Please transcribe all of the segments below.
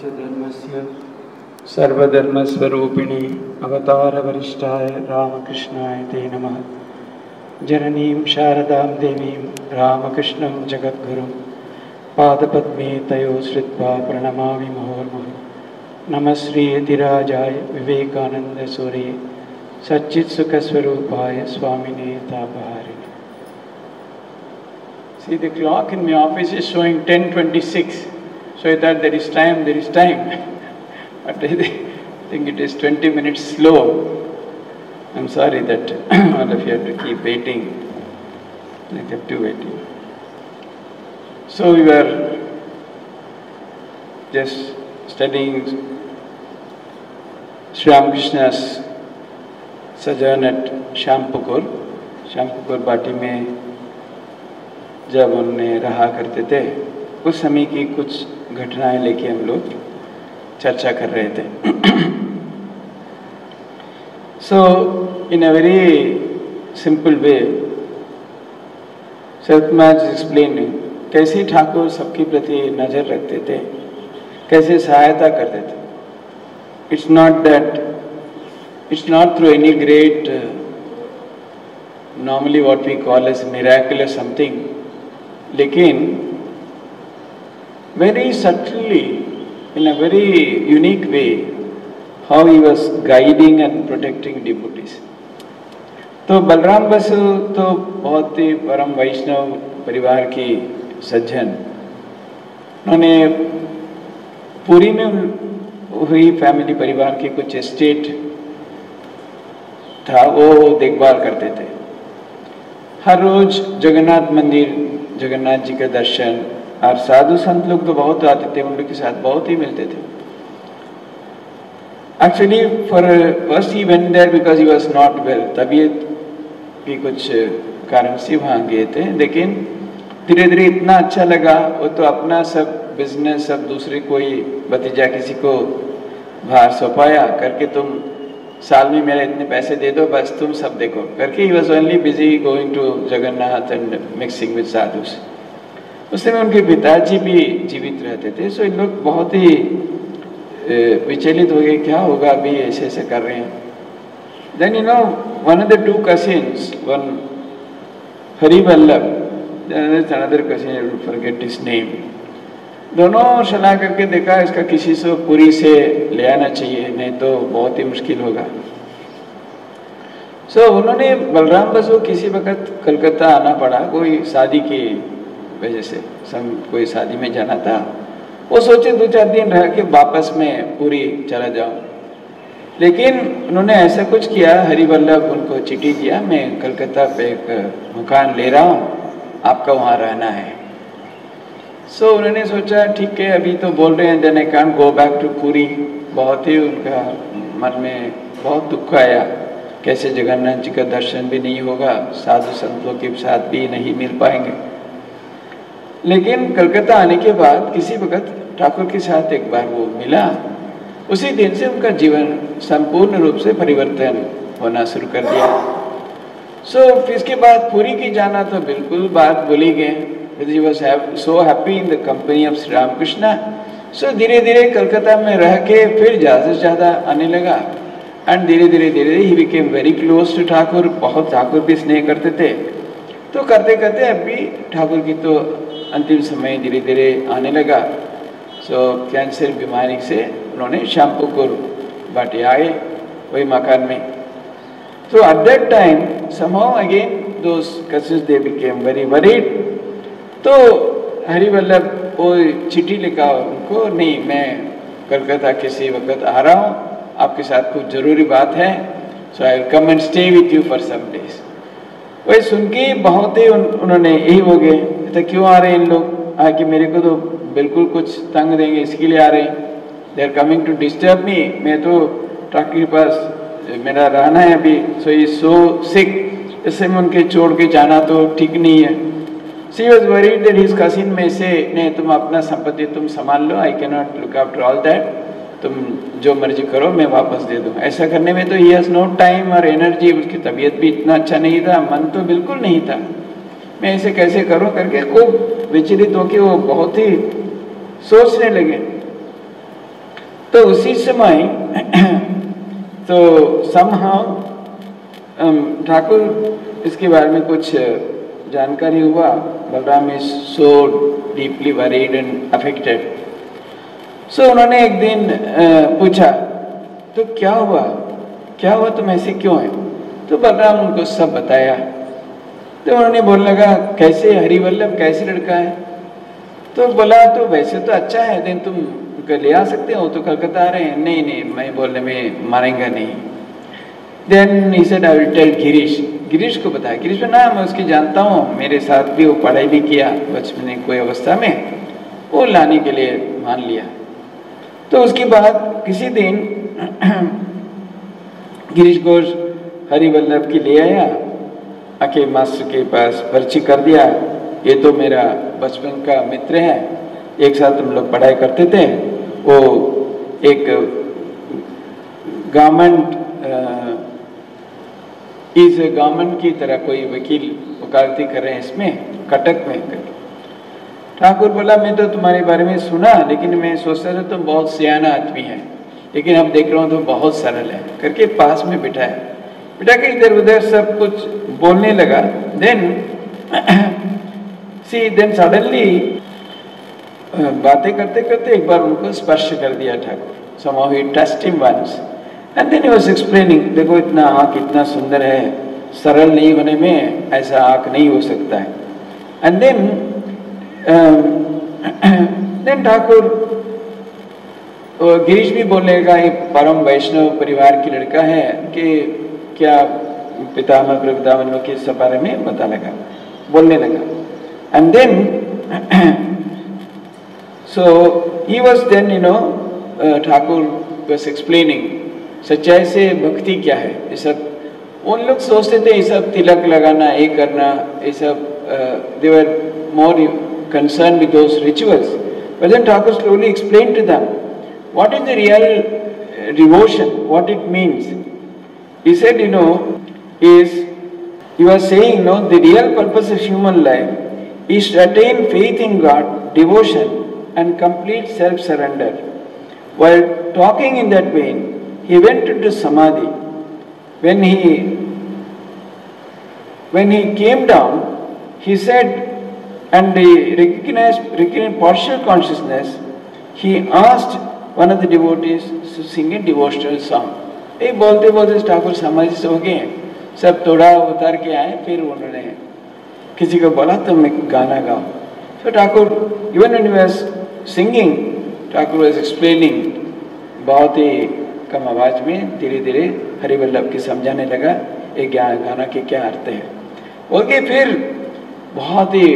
सर्वधर्मस्य सर्वधर्मस्वरूपिणी अवतार वरिष्ठाय रामकृष्णाय ते नमः। जननीं शारदां देवीं रामकृष्णं जगद्गुरुं पादपद्मे तयोः श्रित्वा प्रणमामि मुहुर्मुहुः। नमः श्रीयतिराजाय विवेकानन्दसूर्ये सच्चित्सुखस्वरूपाय स्वामिने तापहारिणे। See, the clock in my office is showing 10:26. So I thought there is time. But I think it is 20 minutes slow. I'm sorry that all of you have to keep waiting. I kept you waiting. So we were just studying Sri Ramakrishna's sojourn at Shyampukur. Shyampukur Bhati में जब उनने रहा करते थे, उस समय की कुछ घटनाएं लेके हम लोग चर्चा कर रहे थे। So in a very simple way, Satmaj is explaining कैसे ठाकुर सबके प्रति नजर रखते थे, कैसे सहायता करते थे। It's not through any great, normally what we call as miraculous something, लेकिन very subtly, in a very unique way, how he was guiding and protecting devotees. तो बलराम बसु तो बहुत ही परम वैष्णव परिवार की सज्जन, उन्होंने पूरी में हुई फैमिली परिवार की कुछ एस्टेट था, वो देखभाल करते थे। हर रोज जगन्नाथ मंदिर, जगन्नाथ जी का दर्शन, और साधु संत लोग तो बहुत आते थे, उन लोग के साथ बहुत ही मिलते थे। Actually, for first he went there because he was not well. तबीयत की कुछ कारण से वहाँ गए थे, लेकिन धीरे-धीरे इतना अच्छा लगा, वो तो अपना सब बिजनेस सब दूसरे कोई भतीजा किसी को बाहर सौंपाया करके, तुम साल में मेरे इतने पैसे दे दो, बस तुम सब देखो करके। He was only busy going to Jagannath and mixing with sadhus. उस समय उनके पिताजी भी जीवित रहते थे, तो इन लोग बहुत ही विचलित हो गए, क्या होगा अभी, ऐसे ऐसे कर रहे हैं। Then you know, one of the two cousins, one Hariballabh, another cousin, I will forget his name. दोनों सलाह करके देखा, इसका किसी से पुरी से ले आना चाहिए, नहीं तो बहुत ही मुश्किल होगा। So उन्होंने बलराम बसु किसी वक्त कलकत्ता आना पड़ा, कोई शादी की वजह से, सब कोई शादी में जाना था। वो सोचे 2-4 दिन रह के वापस में पूरी चला जाऊं, लेकिन उन्होंने ऐसा कुछ किया, हरिवल्लभ उनको चिट्ठी दिया, मैं कलकत्ता पे एक मकान ले रहा हूँ, आपका वहाँ रहना है। सो उन्होंने सोचा ठीक है, अभी तो बोल रहे हैं, then I can go back to Puri. बहुत ही उनका मन में बहुत दुख आया, कैसे जगन्नाथ जी का दर्शन भी नहीं होगा, साधु संतों के साथ भी नहीं मिल पाएंगे। लेकिन कलकत्ता आने के बाद किसी वक्त ठाकुर के साथ एक बार वो मिला, उसी दिन से उनका जीवन संपूर्ण रूप से परिवर्तन होना शुरू कर दिया। सो इसके बाद पुरी की जाना तो बिल्कुल बात भूल ही गए। जी was so happy in the company of Shri Ramakrishna. So धीरे धीरे कलकत्ता में रह के फिर ज़्यादा से ज़्यादा आने लगा, एंड धीरे धीरे धीरे ही became very close to Thakur. बहुत ठाकुर भी स्नेह करते थे, तो करते करते अभी ठाकुर की तो अंतिम समय धीरे धीरे आने लगा। सो कैंसर बीमारी से उन्होंने श्यामपुकुर बाटे आए, वही मकान में। So at that time somehow again those cousins they became very worried. तो हरिवल्लभ वो चिट्ठी लिखा उनको, नहीं मैं कलकत्ता किसी वक्त आ रहा हूँ, आपके साथ कुछ ज़रूरी बात है, so I will come and stay with you for some days. वही सुन के बहुत ही उन्होंने यही हो गए, तो क्यों आ रहे हैं इन लोग, आके मेरे को तो बिल्कुल कुछ तंग देंगे, इसके लिए आ रहे हैं, they are coming to disturb me, मैं तो ठाकुर के पास मेरा रहना है अभी। सो ये सो सिक, इससे मैं उनके छोड़ के जाना तो ठीक नहीं है। She was worried that his cousin में से, नहीं तुम अपना संपत्ति तुम संभाल लो, I can not look after all that, तुम जो मर्जी करो मैं वापस दे दूँ। ऐसा करने में तो ही हैज़ नो टाइम और एनर्जी, उसकी तबीयत भी इतना अच्छा नहीं था, मन तो बिल्कुल नहीं था, मैं ऐसे कैसे करूँ करके खूब विचलित होकर वो बहुत ही सोचने लगे। तो उसी समय तो समहाउ ठाकुर इसके बारे में कुछ जानकारी हुआ. Balram is so deeply worried and affected. So उन्होंने एक दिन पूछा तो क्या हुआ तुम ऐसे क्यों है? तो बलराम उनको सब बताया. तो उन्होंने बोलने लगा कैसे हरिवल्लभ कैसे लड़का है? तो बोला तो वैसे तो अच्छा है लेकिन तुम कल ले आ सकते हो तो कलकत्ता आ रहे हैं. नहीं नहीं मैं बोलने में मारेंगा नहीं. Then he said I will tell Girish. Girish को बताया. गिरीश को ना मैं उसकी जानता हूँ, मेरे साथ भी वो पढ़ाई भी किया बचपन में कोई अवस्था में, वो लाने के लिए मान लिया. तो उसके बाद किसी दिन गिरीश घोष हरिवल्लभ की ले आया, आके मास्टर के पास पर्ची कर दिया, ये तो मेरा बचपन का मित्र है, एक साथ हम लोग पढ़ाई करते थे, वो एक गवर्नमेंट की तरह कोई वकील वकालती कर रहे हैं इसमें कटक में. ठाकुर बोला मैं तो तुम्हारे बारे में सुना लेकिन मैं सोचता था तुम बहुत सियाना आदमी है, लेकिन अब देख रहा हूँ तुम बहुत सरल है करके पास में बिठा के इधर उधर सब कुछ बोलने लगा. देन सडनली बातें करते करते एक बार उनको स्पर्श कर दिया Thakur. somehow he touched him once and then he was explaining देखो इतना आँख इतना सुंदर है, सरल नहीं होने में ऐसा आँख नहीं हो सकता है. एंड देन ठाकुर गिरीश भी बोलने का एक परम वैष्णव परिवार की लड़का है कि क्या पितामह प्रदावन के सब बारे में पता लगा बोलने लगा. And then so he was then you know Thakur was explaining सच्चाई से भक्ति क्या है. ये सब उन लोग सोचते थे ये सब तिलक लगाना ये करना ये सब, दे वर मोर concerned with those rituals, but then Thakur slowly explained to them what is the real devotion, what it means. He said, you know, he was saying, no, the real purpose of human life is to attain faith in God, devotion, and complete self-surrender. While talking in that vein, he went into samadhi. When he came down, he said. And he recognized partial consciousness. He asked one of the devotees to sing a devotional song. ये बोलते बोलते ठाकुर समाधि हो गए, सब थोड़ा उतार के आए. फिर उन्होंने किसी को बोला तुम एक गाना गाओ. तो Thakur even when he was singing, Thakur was explaining बहुत ही कम आवाज में धीरे धीरे हरिवल्लभ के समझाने लगा ये गाना के क्या अर्थ है. ओके फिर बहुत ही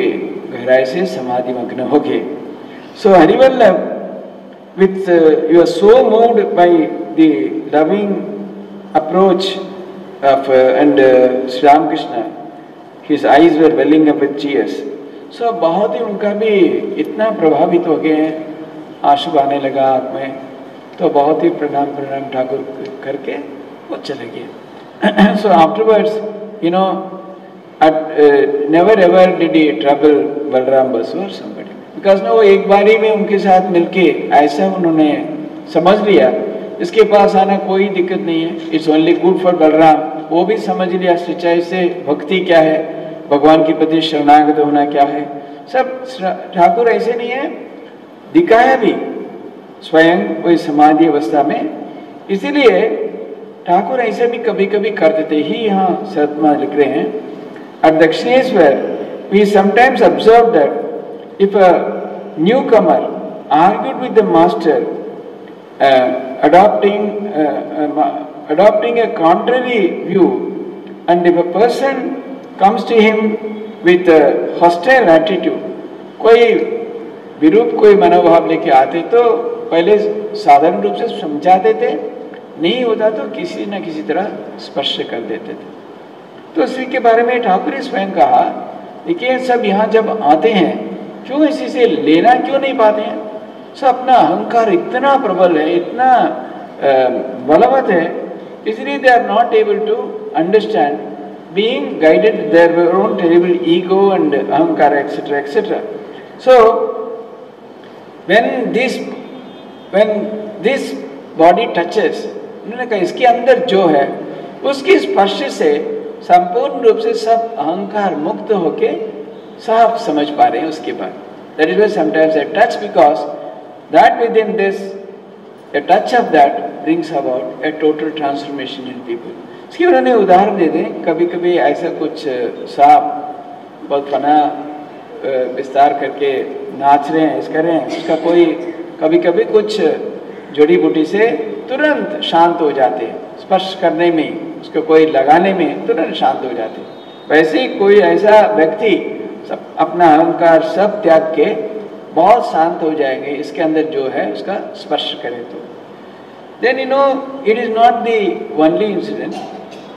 गहराई से समाधि मग्न हो गए. So Harivallabh with you are so moved by the loving approach of and Shri Ramakrishna, his eyes were welling up with cheers. So बहुत ही उनका भी इतना प्रभावित हो गए हैं, आंसू आने लगा आँख में. तो बहुत ही प्रणाम प्रणाम ठाकुर करके वो चले गए. So afterwards you know never ever did he trouble Balaram Bose or somebody because ना वो एक बार ही में उनके साथ मिलके ऐसा उन्होंने समझ लिया इसके पास आना कोई दिक्कत नहीं है. It's only good for Balaram. वो भी समझ लिया सच्चाई से भक्ति क्या है, भगवान के प्रति शरणागत होना क्या है. सब ठाकुर ऐसे नहीं है, दिखाया भी स्वयं वही समाधि अवस्था में. इसीलिए ठाकुर ऐसे भी कभी कभी कर देते ही. यहाँ सतमा लिख रहे हैं at Dakshineshwar, we sometimes observed that if a newcomer argued with the master, adopting a contrary view, and if a person comes to him with a hostile attitude, कोई विरूप कोई मनोभाव लेके आते तो पहले साधारण रूप से समझा देते, नहीं होता तो किसी न किसी तरह स्पर्श कर देते थे. तो उसी के बारे में ठाकुर ने स्वयं कहा देखिए सब यहाँ जब आते हैं क्यों इसी से लेना क्यों नहीं पाते हैं. सब अपना अहंकार इतना प्रबल है, इतना बलवत है, इसलिए they are not able to understand being guided their own terrible ego and अहंकार etcetera etcetera. So when this body touches, उन्होंने कहा इसके अंदर जो है उसकी स्पर्श से संपूर्ण रूप से सब अहंकार मुक्त होके साफ समझ पा रहे हैं उसके बाद. That is why sometimes a touch, because that within this, a touch of that brings about a total transformation in people. इसकी उन्होंने उदाहरण दे दें. कभी कभी ऐसा कुछ सांप बहुत फना विस्तार करके नाच रहे हैं, इस कर रहे हैं, उसका कोई कभी कभी कुछ जड़ी बूटी से तुरंत शांत हो जाते हैं, स्पर्श करने में, उसको कोई लगाने में तुरंत शांत हो जाते हैं. वैसे ही कोई ऐसा व्यक्ति सब अपना अहंकार सब त्याग के बहुत शांत हो जाएंगे इसके अंदर जो है उसका स्पर्श करें तो. Then you know it is not the only incident,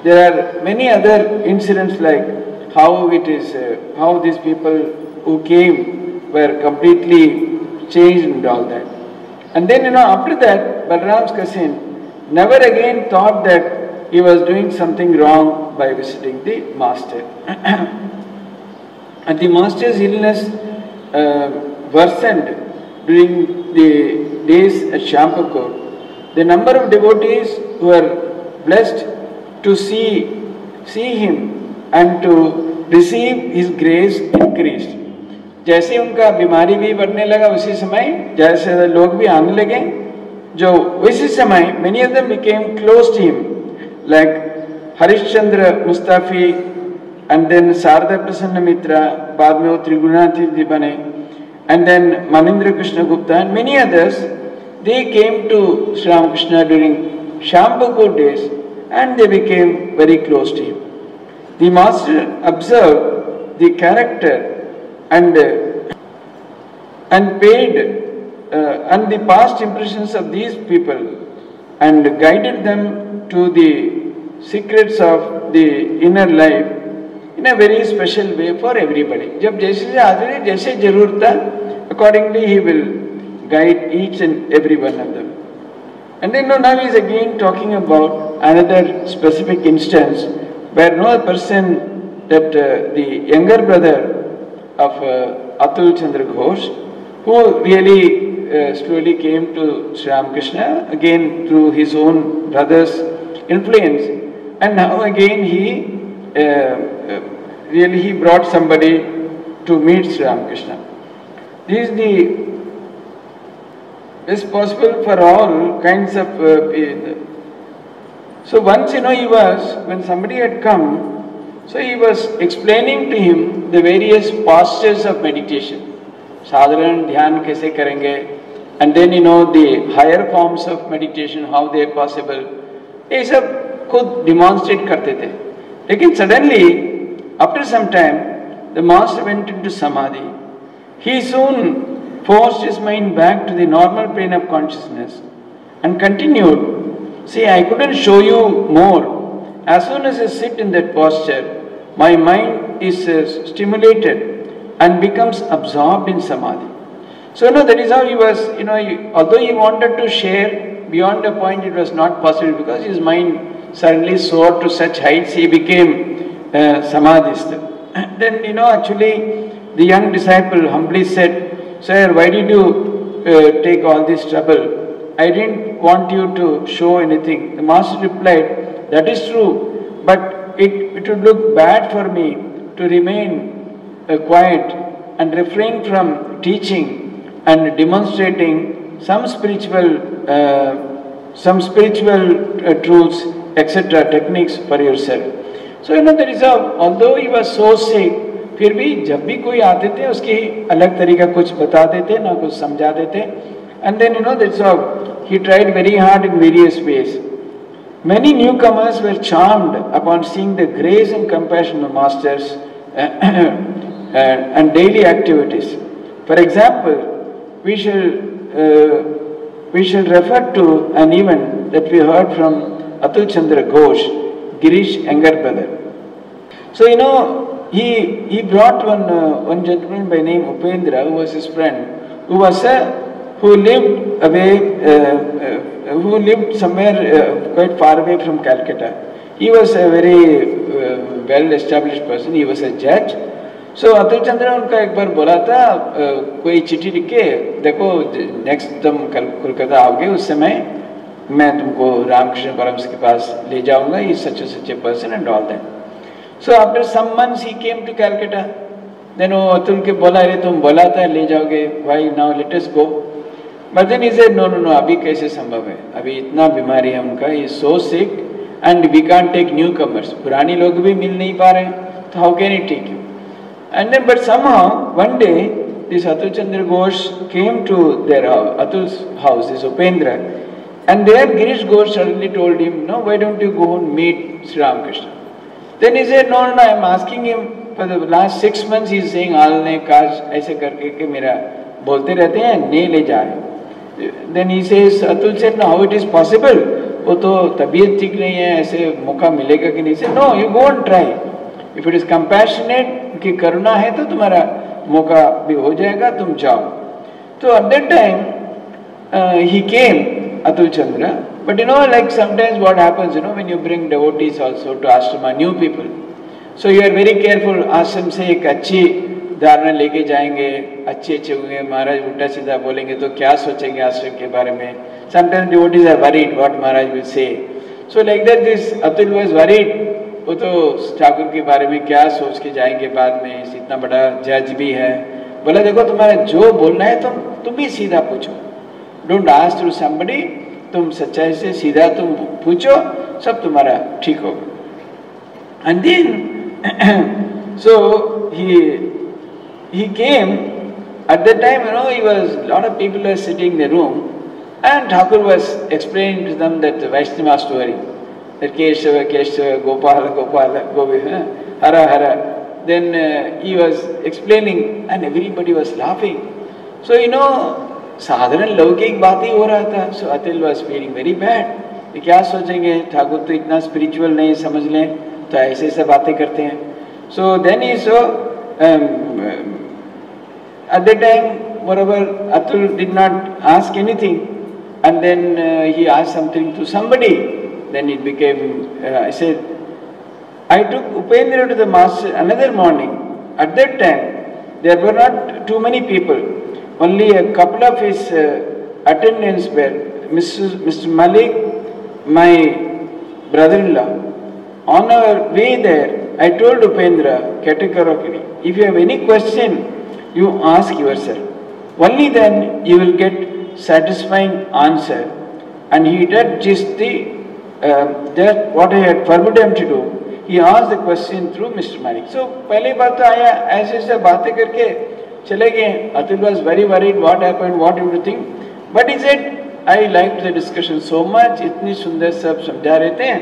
there are many other incidents like how it is, how these people who came were completely changed and all that. And then you know after that Balaram's cousin never again thought that he was doing something wrong by visiting the master. And the master's illness worsened during the days at Shyampukur. The number of devotees who were blessed to see him and to receive his grace increased. जैसे उनका बीमारी भी बढ़ने लगा उसी समय जैसे लोग भी आने लगे जो उसी समय many of them became close to him like Harishchandra Mustafi and then Sharda प्रसन्न मित्रा, बाद में वो त्रिगुणातीत जी बने, and then Manindra Krishna Gupta and many others. They came to Sri Ramakrishna during Shyampukur days and they became very close to him. The master observed the character and paid and the past impressions of these people and guided them to the secrets of the inner life in a very special way for everybody. जब जैसे आदमी जैसे जरूरत है, accordingly he will guide each and every one of them. And then now he is again talking about another specific instance where no person that the younger brother of Atul Chandra Ghosh, who really slowly came to Sri Ramakrishna again through his own brother's influence, and now again he brought somebody to meet Sri Ramakrishna. This is possible for all kinds of people. So once you know when somebody had come, so he was explaining to him the various postures of meditation, sadhana, dhyan kaise karenge, and then you know the higher forms of meditation, how they are possible. ये सब खुद demonstrate करते थे. लेकिन suddenly after some time the master went into samadhi. He soon forced his mind back to the normal plane of consciousness and continued. See, I couldn't show you more. As soon as I sit in that posture, my mind is stimulated and becomes absorbed in samadhi. So, no, that is how he was. You know, although he wanted to share beyond a point, it was not possible because his mind suddenly soared to such heights. He became samadhist. Then, you know, actually, the young disciple humbly said, "Sir, why did you take all this trouble? I didn't want you to show anything." The master replied, "That is true, but it would look bad for me to remain quiet and refrain from teaching and demonstrating some spiritual truths, etc., techniques for yourself." So you know there is although he was so sick, फिर भी जब भी कोई आते थे उसकी अलग तरीका कुछ बता देते ना कुछ समझा देते. And then you know that's how he tried very hard in various ways. Many newcomers were charmed upon seeing the grace and compassion of masters and daily activities. For example, we shall refer to an event that we heard from Atul Chandra Ghosh, Girish younger brother. So you know he brought one gentleman by name Upendra, who was his friend, who lived somewhere quite far away from Calcutta. He was a very well-established person. He was a judge. So Atul Chandra उनका एक बार बोला था कोई चिट्ठी लिख के देखो next तुम कलकत्ता आओगे उस समय मैं तुमको रामकृष्ण परमस के पास ले जाऊंगा, he is such a such a person and all that. So after some months he came to Calcutta. Then वो अतुल के बोला, अरे तुम बोला था ले जाओगे भाई, now let us go. But then he said no no no, अभी कैसे संभव है, अभी इतना बीमारी है उनका, he so sick and we can't take newcomers, पुराने लोग भी मिल नहीं पा रहे हैं, तो how can you take you. And then but somehow one day this Atul Chandra Ghosh came to their house, Atul's house, this Upendra, and there Girish Ghosh suddenly told him, no, why don't you go and meet Sri Ramakrishna? Then he said, no, no, no, I am asking him for the last 6 months, he is saying, alne kaaj aise karke ke mera bolte rehte hain, nahi le ja rahe. Then he says, Atul said, no, how it is possible? वो तो तबीयत ठीक नहीं है, ऐसे मौका मिलेगा कि नहीं. He said, no, you go and try. If it is compassionate, कि करुणा है तो तुम्हारा मौका भी हो जाएगा, तुम जाओ. तो at that time he came, Atul Chandra. But you know, like sometimes what happens, you know, when you bring devotees also to ashram, new people, so you are very careful. आश्रम से एक अच्छी धारणा लेके जाएंगे, अच्छे अच्छे होंगे, महाराज उल्टा सीधा बोलेंगे तो क्या सोचेंगे आश्रम के बारे में. Sometimes devotees are worried what Maharaj will say. So like that this Atul was worried, वो तो ठाकुर के बारे में क्या सोच के जाएंगे बाद में, इतना बड़ा जज भी है. बोला देखो तुम्हारा जो बोलना है तुम भी सीधा पूछो, डोंट आस्क थ्रू समबडी, तुम सच्चाई से सीधा तुम पूछो, सब तुम्हारा ठीक होगा. And then so he came. At that time you know he was lot of people were sitting in the room and Thakur was explaining to them that Vaishnava story. Kesava, Kesava, Gopala, Gopala, Govinda, Hara, Hara. Then he was explaining, and everybody was laughing. So you know, साधारण लौकिक बात ही हो रहा था. So Atul was feeling very bad. कि क्या सोचेंगे ठाकुर तो इतना spiritual नहीं, समझ लें तो ऐसे ऐसे बातें करते हैं. So then he saw at that time, moreover, Atul did not ask anything, and then he asked something to somebody. Then it became, I said, I took Upendra to the master another morning. At that time, there were not too many people. Only a couple of his attendants were Mr. Malik, my brother-in-law. On our way there, I told Upendra categorically, if you have any question, you ask yourself. Only then you will get satisfying answer. And he did just the that what I had forbid him to do. He asked the question through Mr. Malik. So पहली बार तो आया ऐसे ऐसे बातें करके चले गए. Atul was very worried what happened, what everything. But he said, I liked the discussion so much. इतनी सुंदर सब समझा रहे थे,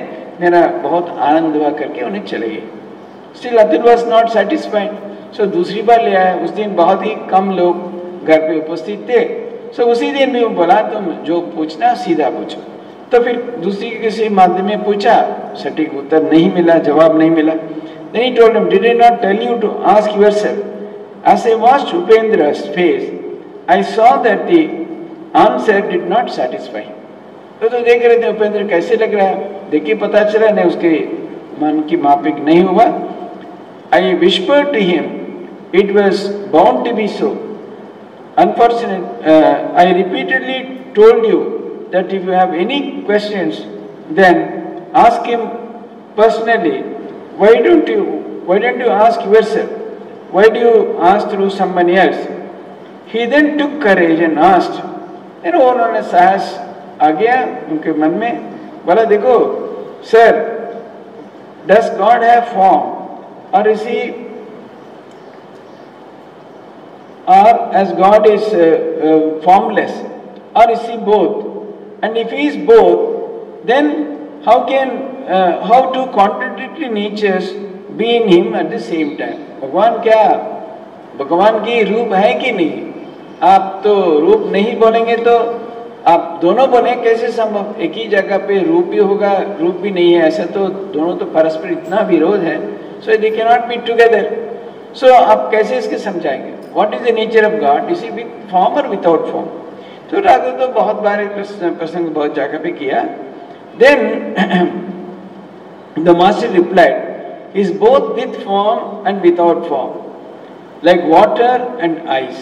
मेरा बहुत आनंद हुआ करके उन्हें चले गए. Still Atul was not satisfied. So दूसरी बार ले आया. उस दिन बहुत ही कम लोग घर पे उपस्थित थे. So उसी दिन भी बोला तुम जो पूछना सीधा पूछो. तो फिर दूसरी किसी माध्यम में पूछा, सटीक उत्तर नहीं मिला, जवाब नहीं मिला. Then he told him, did I not tell you to ask yourself? As I watched Upendra's face, I saw that the answer did not satisfy him. तो देख रहे थे उपेंद्र कैसे लग रहा है, देखिए पता चला नहीं, उसके मन की माफिक नहीं हुआ. I whispered to him, it was bound to be so. Unfortunately, I repeatedly told you that if you have any questions, then ask him personally. Why don't you ask yourself? Why do you ask through someone else? He then took courage and asked. फिर उन्होंने साहस आ गया उनके मन में. बोला देखो sir, does God have form, or is he, or as God is formless, or is he both? And if he is both, then how two contradictory natures be in him at the same time? भगवान क्या, भगवान की रूप है कि नहीं? आप तो रूप नहीं बोलेंगे तो आप दोनों बोले कैसे संभव? एक ही जगह पे रूप भी होगा, रूप भी नहीं है, ऐसा तो दोनों तो परस्पर इतना विरोध है. So they cannot be together. So आप कैसे इसके समझाएंगे? What is the nature of God? Is he with form or without form? तो राघव तो बहुत बार प्रसंग बहुत जगह पे किया. Then the master replied, he is both with form and without form, like water and ice.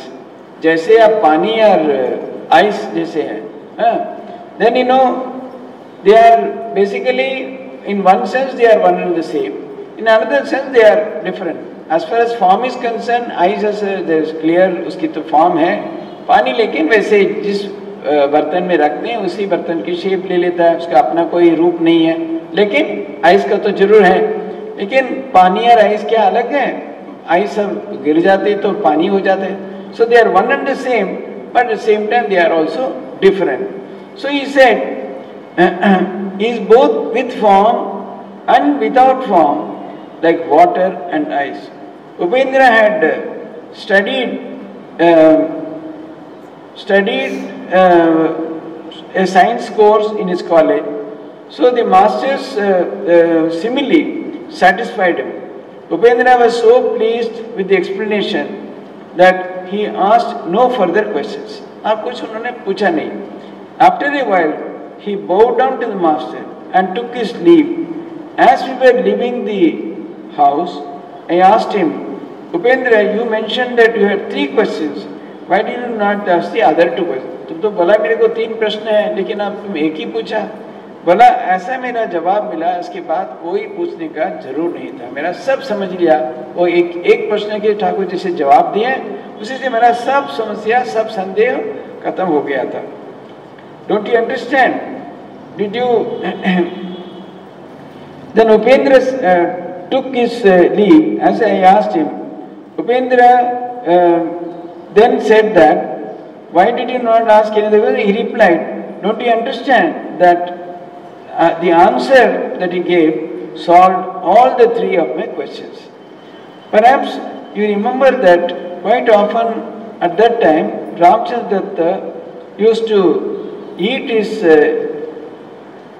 जैसे आप पानी और आइस जैसे है. Then you know They are basically, in one sense they are one and the same. In another sense they are different. As far as form is concerned, eyes as there is clear, उसकी तो form है, पानी लेकिन वैसे जिस बर्तन में रखते हैं उसी बर्तन की शेप ले लेता है, उसका अपना कोई रूप नहीं है, लेकिन आइस का तो जरूर है। लेकिन पानी और आइस क्या अलग है? आइस सब गिर जाते तो पानी हो जाते हैं। So they are one and the same, but at the same time they are also different. So he said, he is both with form and without form, like water and ice. Upendra had studied a science course in his college. So the master's simile satisfied him. Upendra was so pleased with the explanation that he asked no further questions. और कुछ उन्होंने पूछा नहीं. After a while, he bowed down to the master and took his leave. As we were leaving the house, I asked him, Upendra, you mentioned that you had three questions. Why did you not ask the other two questions? तुम तो बोला मेरे को तीन प्रश्न हैं, लेकिन आप तुम एक ही पूछा। बोला ऐसा मेरा जवाब मिला, इसके बाद कोई पूछने का जरूर नहीं था। मेरा सब समझ लिया। वो एक प्रश्न के ठाकुर जी से जवाब दिए, उसी से मेरा सब समस्या, सब संदेह खत्म हो गया था। Don't you understand? Did you? Then Upendra took his leave. As I asked him, Upendra then said that, why did you not ask another question? He replied, don't you understand that the answer that he gave solved all the three of my questions. Perhaps you remember that quite often at that time, Ramchandra used to eat his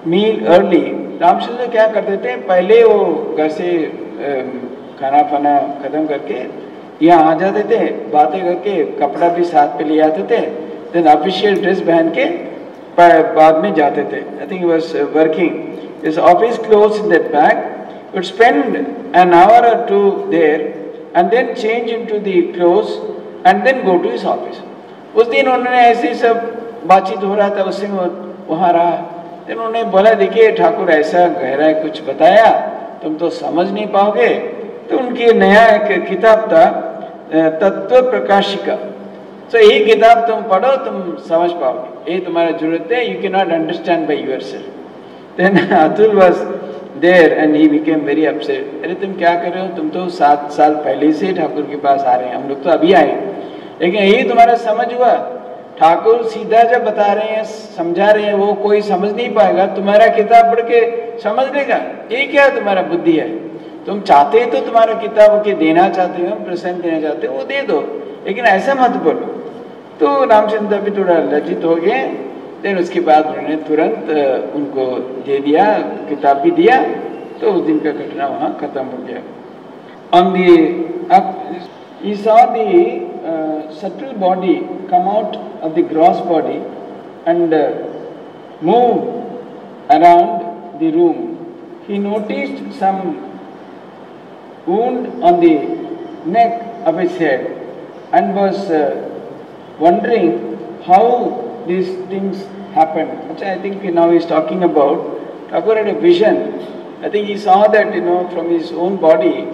meal early. Ramchandra क्या करते थे, पहले वो घर से खाना पाना खत्म करके यहाँ आ जाते थे, बातें करके कपड़ा भी साथ पे ले आते थे, देन ऑफिशियल ड्रेस पहन के बाद में जाते थे। I think was working is office clothes in that bag, would spend an hour or two there and then change into the clothes and then go to his office. उस दिन उन्होंने ऐसे सब बातचीत हो रहा था, उससे वहाँ रहा। Then उन्होंने बोला, देखिए ठाकुर ऐसा गहरा कुछ बताया, तुम तो समझ नहीं पाओगे। तो उनकी नया एक किताब था, तत्व प्रकाशिका। तो ये किताब तुम पढ़ो, तुम समझ पाओगे, ये तुम्हारा जरूरत है। You can not understand by yourself. Then Atul was there and he became very upset. अरे तुम क्या कर रहे हो, तुम तो 7 साल पहले से ठाकुर के पास आ रहे हैं, हम लोग तो अभी आए, लेकिन यही तुम्हारा समझ हुआ। ठाकुर सीधा जब बता रहे हैं, समझा रहे हैं, वो कोई समझ नहीं पाएगा, तुम्हारा किताब पढ़ के समझ लेगा। ये क्या तुम्हारा बुद्धि है? तुम चाहते तो तुम्हारा किताब के देना चाहते हो, प्रसन्न देना चाहते हो, वो दे दो, लेकिन ऐसा मत बोलो। तो रामचंद्र भी थोड़ा लज्जित हो गए। देन उसके बाद उन्होंने तुरंत उनको दे दिया, किताब भी दिया। तो उस दिन का घटना वहाँ खत्म हो गया। On the He saw the subtle body come out of the gross body and move around the room. He noticed some wound on the neck of his head and was wondering how these things happened. Which I think now he is talking about. Thakur had a vision. I think he saw that, you know, from his own body,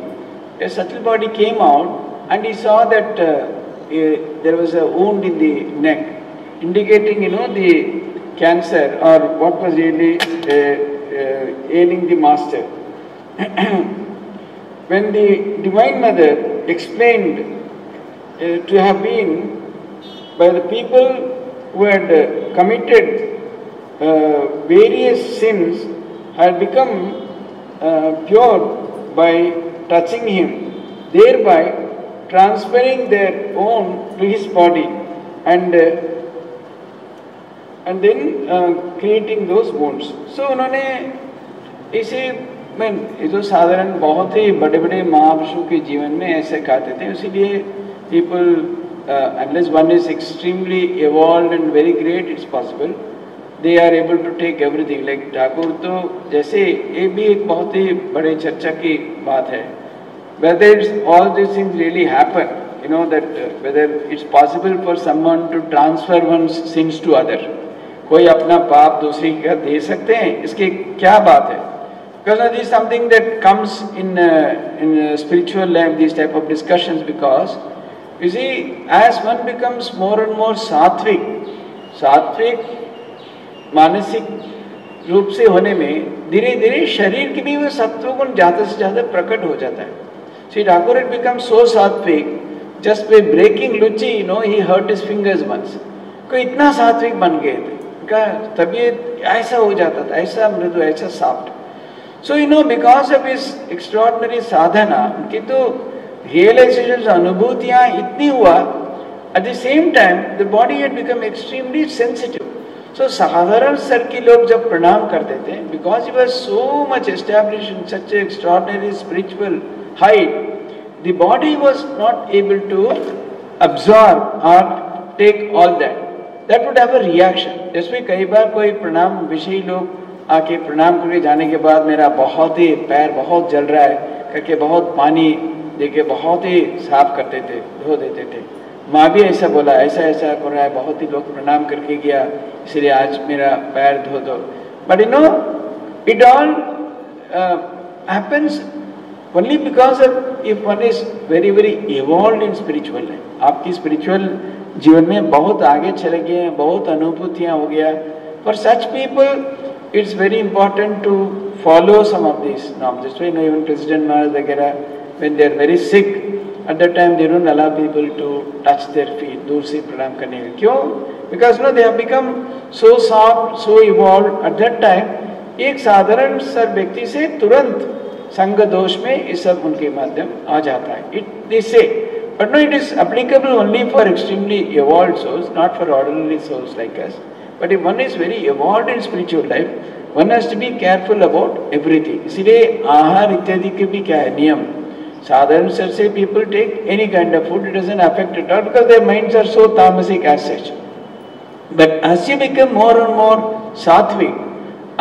a subtle body came out. And he saw that there was a wound in the neck, indicating, you know, the cancer or what was really ailing the master. When the Divine Mother explained to have been by the people who had committed various sins, had become pure by touching him, thereby transferring their own to his body and then creating those wounds. So उन्होंने इसे मैं जो साधारण बहुत ही बड़े-बड़े महापुरुषों के जीवन में ऐसे कहते थे, इसीलिए people unless one is extremely evolved and very great, it's possible they are able to take everything. Like Thakur तो जैसे, ये भी एक बहुत ही बड़े चर्चा की बात है, whether it's all these things really happen, you know, that whether it's possible for someone to transfer one's sins to other. कोई अपना पाप दूसरी का दे सकते हैं, इसकी क्या बात है? Because this is something that comes in spiritual life, these type of discussions, because you see, as one becomes more and more सात्विक मानसिक रूप से होने में धीरे धीरे शरीर की भी वो सत्वगुण ज़्यादा से ज़्यादा प्रकट हो जाता है. See, Thakur had become so sattvic, just by breaking luchi, you know, he hurt his fingers once. कोई इतना सात्विक बन गए थे का तबीयत ऐसा हो जाता था, ऐसा मृदु, ऐसा soft. So you know, because of इस एक्स्ट्रॉर्डनरी साधना उनकी तो रियलाइजेशन, अनुभूतियाँ इतनी हुआ. At the same time the body had become extremely sensitive. So साधारण सर के लोग जब प्रणाम करते थे, because he was so much establish in such extraordinary spiritual height, the body was not able to absorb or take all that. That would have a reaction. जिसमें कई बार कोई प्रणाम विषयी लोग आके प्रणाम करके जाने के बाद मेरा बहुत ही पैर बहुत जल रहा है करके बहुत पानी देके बहुत ही साफ करते थे, धो देते थे. माँ भी ऐसा बोला, ऐसा ऐसा कर रहा है, बहुत ही लोग प्रणाम करके गया इसलिए आज मेरा पैर धो दो. But you know, it all happens only because of if one is very very evolved in spiritual life. आपकी spiritual जीवन में बहुत आगे चले गए हैं, बहुत अनुभूतियाँ हो गया. For such people it's very important to follow some of this norms. Just no even president Maharaj वगैरह when they are very sick at that time they don't allow people to touch their feet, दूर से प्रणाम करने के. क्यों? Because no they have become so soft, so evolve. At that time एक साधारण sir व्यक्ति से तुरंत संग दोष में ये सब उनके माध्यम आ जाता है. इट दे से. But no, it is applicable only for extremely evolved souls, not for ordinary souls like us. But if one is very evolved in spiritual life, one has to be careful about everything. इसलिए आहार इत्यादि के भी क्या है नियम. साधारण sir से people take any kind of food, it doesn't affect it all because their minds are so tamasic as such. But as you become more and more सात्विक,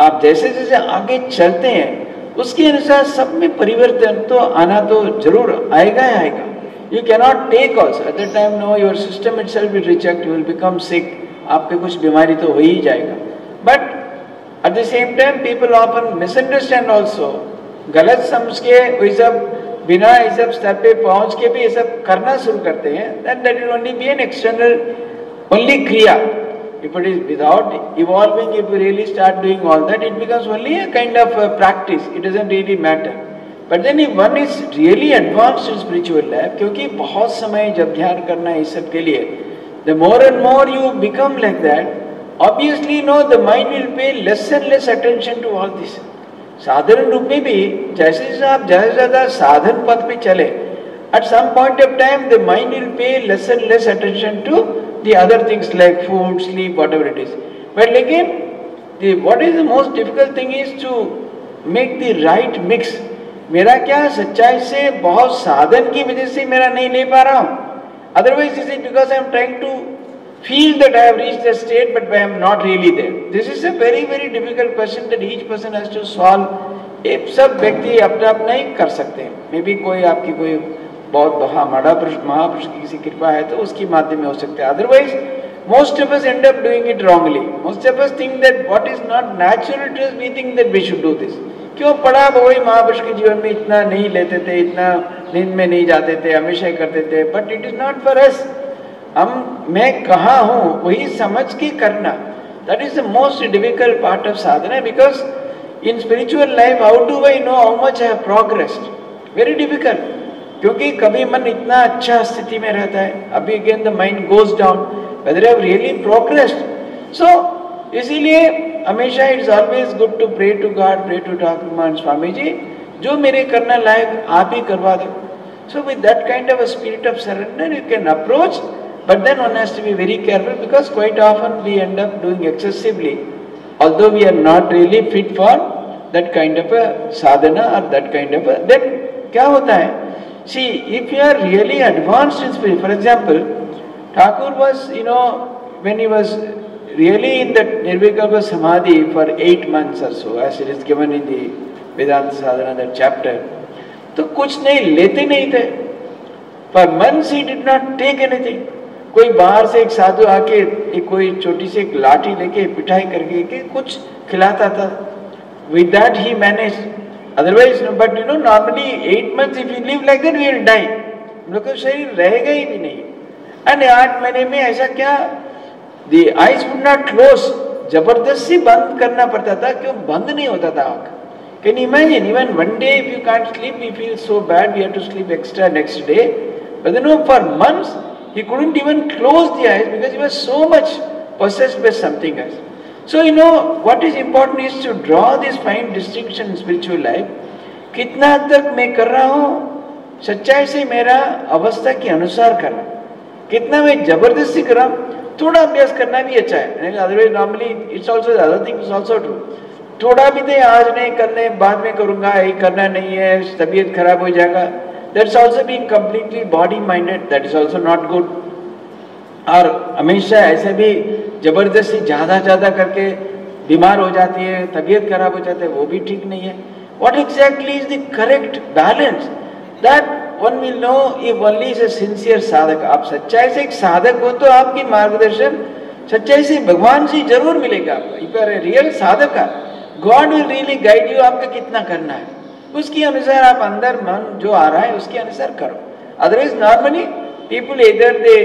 आप जैसे जैसे आगे चलते हैं उसके अनुसार सब में परिवर्तन तो आना तो जरूर आएगा ही आएगा. You cannot take also. At that time, no, your system itself will reject. You will become sick. आपके कुछ बीमारी तो हो ही जाएगा. But at the same time, people often misunderstand also. गलत समझ के ये सब बिना ये सब स्तर पे पहुँच के भी ये सब करना शुरू करते हैं. That will only be an external only kriya. If it is without evolving, if you really start doing all that, it becomes only a kind of a practice. It doesn't really matter. But then if one is really advanced in spiritual life, क्योंकि बहुत समय जब ध्यान करना है इस सब के लिए, the more and more you become like that, obviously no, the mind will pay less and less attention to all this. साधारण रूप में भी जैसे जैसे आप ज़्यादा ज़्यादा साधन पथ पे चले, at some point of time the mind will pay less and less attention to the other things like food, sleep, whatever it is. But again, the what is the most difficult thing is to make the right mix. मेरा क्या सच्चाई से बहुत साधन की वजह से मेरा नहीं ले पा रहा हूँ. Otherwise is it because I am trying to feel that I have reached the state but I am not really there. This is a very very difficult question that each person has to solve. ये सब व्यक्ति अपना अपना ही कर सकते हैं. May be कोई आपकी कोई बहुत महापुरुष की किसी कृपा है तो उसकी माध्यम में हो सकता है. Otherwise most of us end up doing it wrongly. Most of us think that what is not natural to us, we think that we should do this. क्यों पढ़ा? वही महापुरुष के जीवन में इतना नहीं लेते थे, इतना नींद में नहीं जाते थे, हमेशा ही करते थे. But it is not for us. हम मैं कहाँ हूँ वही समझ के करना, that is the most difficult part of sadhana. Because in spiritual life how do I know how much I have progressed? Very difficult. क्योंकि कभी मन इतना अच्छा स्थिति में रहता है, अभी again the mind goes down whether I have really progressed. So इसीलिए हमेशा it's always good to pray to God, pray to Thakur मान, स्वामी जी जो मेरे करना लायक आप ही करवा दो. So with that kind of a spirit of surrender you can approach. But then one has to be very careful because quite often we end up doing excessively although we are not really fit for that kind of a sadhana or that kind of. Then क्या होता है? See if you are really advanced in spirit, for example Thakur was you know when he was really in that Nirvikalpa Samadhi for 8 months or so, as it is given in the Vedanta Sadhana that chapter, तो कुछ नहीं लेते नहीं थे. For months he did not take anything. कोई बाहर से एक साधु आके एक कोई छोटी सी एक लाठी लेके पिटाई करके के कुछ खिलाता था. With that he managed. Otherwise, but you know, normally 8 months if we live like that we will die. हम लोग का शरीर रहेगा ही भी नहीं. And 8 महीने में ऐसा क्या? The eyes would not close. जबरदस्ती बंद करना पड़ता था. क्यों बंद नहीं होता था आँख? Can you imagine? Even one day if you can't sleep, we feel so bad. We have to sleep extra next day. But you know, for months he couldn't even close the eyes because he was so much possessed by something else. So you know what is important is to draw this fine distinction in spiritual life. कितना तक मैं कर रहा हूँ सच्चाई से मेरा अवस्था के अनुसार करना. कितना मैं जबरदस्ती कर रहा हूँ. थोड़ा अभ्यास करना भी अच्छा है. Otherwise normally it's also the other thing is also true. थोड़ा भी दे आज नहीं करने बाद में करूँगा ये करना नहीं है तबीयत खराब हो जाएगा. That's also being completely body-minded. That is also not good. और हमेशा ऐसे भी जबरदस्ती ज़्यादा ज़्यादा करके बीमार हो जाती है तबीयत खराब हो जाती है वो भी ठीक नहीं है. What exactly is the correct balance? That one will know if only is a sincere साधक. आप सच्चाई से एक साधक हो तो आपकी मार्गदर्शन सच्चाई से भगवान से जरूर मिलेगा आपको. If you are a real साधक, God will really guide you. आपका कितना करना है उसके अनुसार आप अंदर मन जो आ रहा है उसके अनुसार करो. अदरवाइज नॉर्मली पीपल इधर they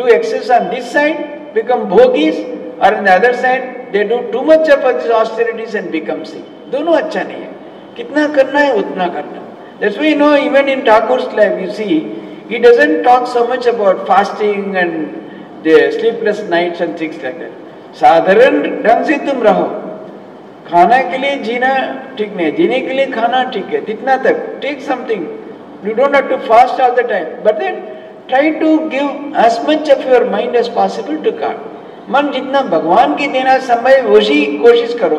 do excess on this side become भोगीज और in other side they do too much of austerities and become sick. दोनों अच्छा नहीं है. कितना करना है उतना करना. That's why you know even in Thakur's life you see he doesn't talk so much about fasting and the sleepless nights and things like that. साधारण ढंग से तुम रहो. खाना के लिए जीना ठीक नहीं है. जीने के लिए खाना ठीक है. जितना तक take something you don't have to fast all the time but then try to give as much of your mind as possible to God. मन जितना भगवान की देना समय वही कोशिश करो.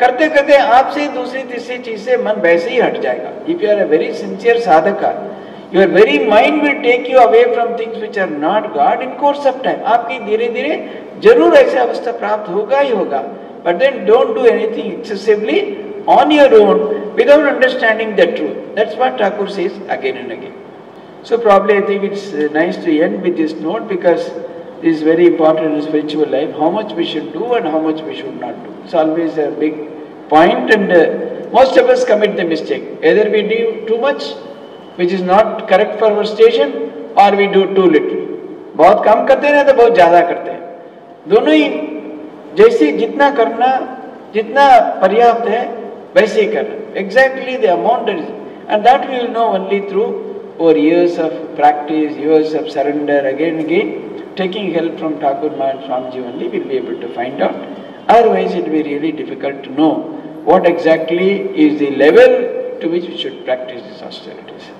करते करते आपसे दूसरी तीसरी चीज से मन वैसे ही हट जाएगा. If you are a very sincere sadhak your very mind will take you away from things which are not God in course of time. आपकी धीरे धीरे जरूर ऐसी अवस्था प्राप्त होगा ही होगा. But then don't do anything excessively on your own without understanding the truth. That's what Thakur says again and again. So probably I think it's nice to end with this note because this is very important in spiritual life. How much we should do and how much we should not do. It's always a big point and most of us commit the mistake. Either we do too much, which is not correct for our station, or we do too little. बहुत कम करते हैं तो बहुत ज़्यादा करते हैं. दोनों ही जैसे जितना करना जितना पर्याप्त है वैसे ही करना. Exactly the amount and that we will know only through over years of practice years of surrender again again taking help from Thakur Maharaj Swami ji only will be able to find out. Otherwise it be really difficult to know what exactly is the level to which we should practise this austerities.